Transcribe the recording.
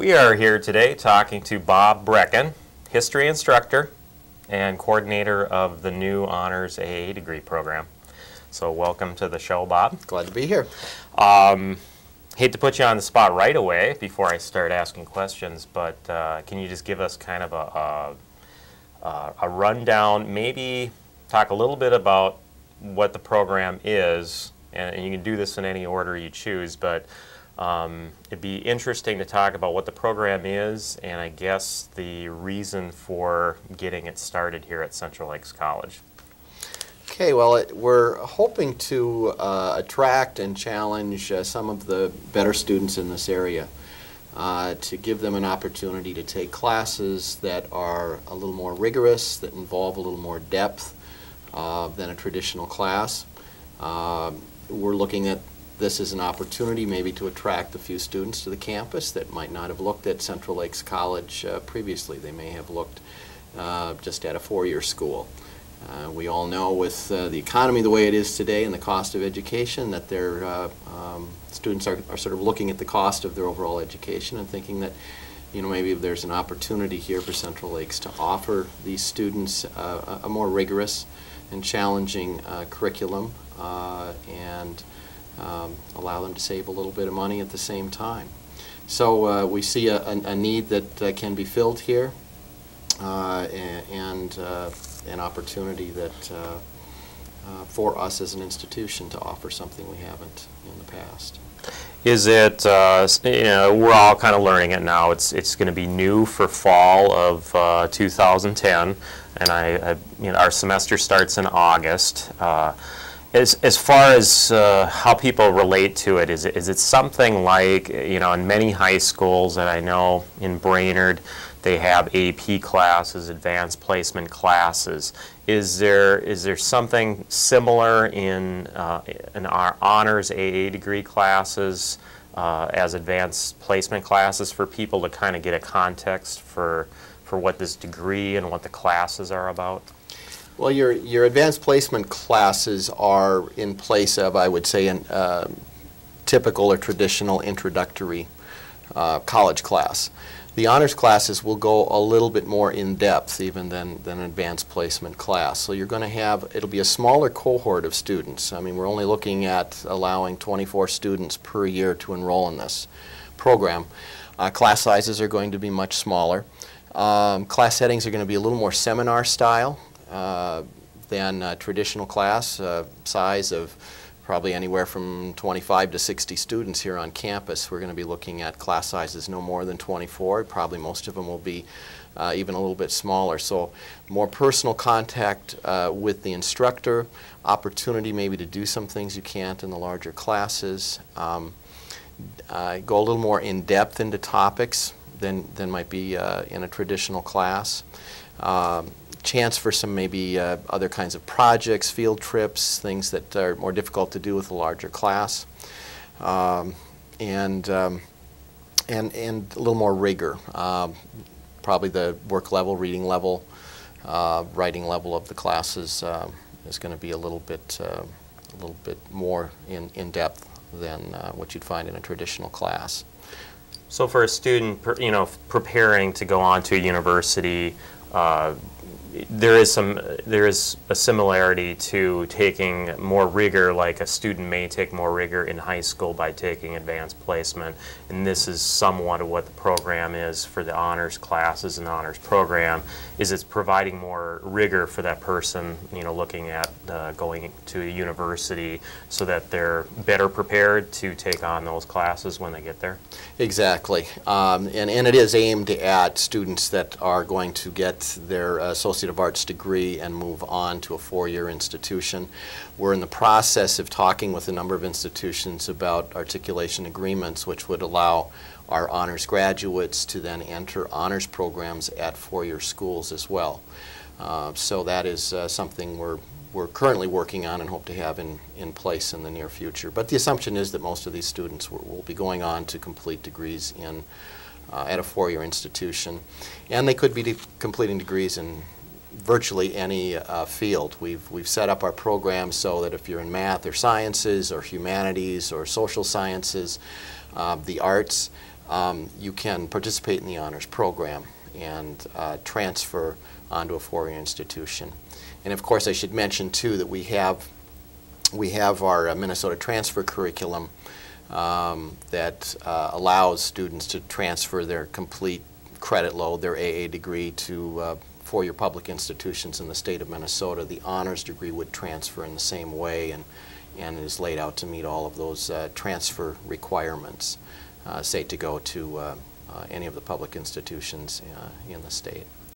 We are here today talking to Bob Brekken, history instructor and coordinator of the new Honors AA degree program. So welcome to the show, Bob. Glad to be here. Hate to put you on the spot right away before I start asking questions, but can you just give us kind of a rundown, maybe talk a little bit about what the program is, and you can do this in any order you choose, but it'd be interesting to talk about what the program is and I guess the reason for getting it started here at Central Lakes College. Okay, well, we're hoping to attract and challenge some of the better students in this area to give them an opportunity to take classes that are a little more rigorous, that involve a little more depth than a traditional class. We're looking at this is an opportunity maybe to attract a few students to the campus that might not have looked at Central Lakes College previously. They may have looked just at a four-year school. We all know with the economy the way it is today and the cost of education that their students are sort of looking at the cost of their overall education and thinking that, you know, maybe there's an opportunity here for Central Lakes to offer these students a more rigorous and challenging curriculum and allow them to save a little bit of money at the same time. So we see a need that can be filled here and an opportunity that for us as an institution to offer something we haven't in the past. Is it, you know, we're all kind of learning it now. It's going to be new for fall of 2010, and you know, our semester starts in August. As far as how people relate to it, is it something like, you know, in many high schools that I know in Brainerd, they have AP classes, advanced placement classes. Is there something similar in our honors AA degree classes as advanced placement classes for people to kind of get a context for what this degree and what the classes are about? Well, your advanced placement classes are in place of, I would say, an typical or traditional introductory college class. The honors classes will go a little bit more in depth even than an advanced placement class. So you're going to have, it'll be a smaller cohort of students. I mean, we're only looking at allowing 24 students per year to enroll in this program. Class sizes are going to be much smaller. Class settings are going to be a little more seminar style than a traditional class, size of probably anywhere from 25 to 60 students here on campus. We're going to be looking at class sizes no more than 24. Probably most of them will be even a little bit smaller. So more personal contact with the instructor, opportunity maybe to do some things you can't in the larger classes, go a little more in depth into topics than might be in a traditional class. Chance for some maybe other kinds of projects, field trips, things that are more difficult to do with a larger class, and a little more rigor. Probably the work level, reading level, writing level of the classes is going to be a little bit more in depth than what you'd find in a traditional class. So for a student, you know, preparing to go on to a university, there is a similarity to taking more rigor, like a student may take more rigor in high school by taking advanced placement, and this is somewhat of what the program is for the honors classes and honors program. Is it's providing more rigor for that person, you know, looking at going to a university so that they're better prepared to take on those classes when they get there? Exactly. And it is aimed at students that are going to get their Associate of Arts degree and move on to a four-year institution. We're in the process of talking with a number of institutions about articulation agreements which would allow our honors graduates to then enter honors programs at four-year schools as well. So that is something we're currently working on and hope to have in place in the near future. But the assumption is that most of these students will be going on to complete degrees in at a four-year institution, and they could be completing degrees in virtually any field. We've set up our program so that if you're in math or sciences or humanities or social sciences, the arts, you can participate in the honors program and transfer onto a four-year institution. And of course I should mention too that we have our Minnesota transfer curriculum that allows students to transfer their complete credit load, their AA degree, to four-year public institutions in the state of Minnesota. The honors degree would transfer in the same way and is laid out to meet all of those transfer requirements, say to go to any of the public institutions in the state.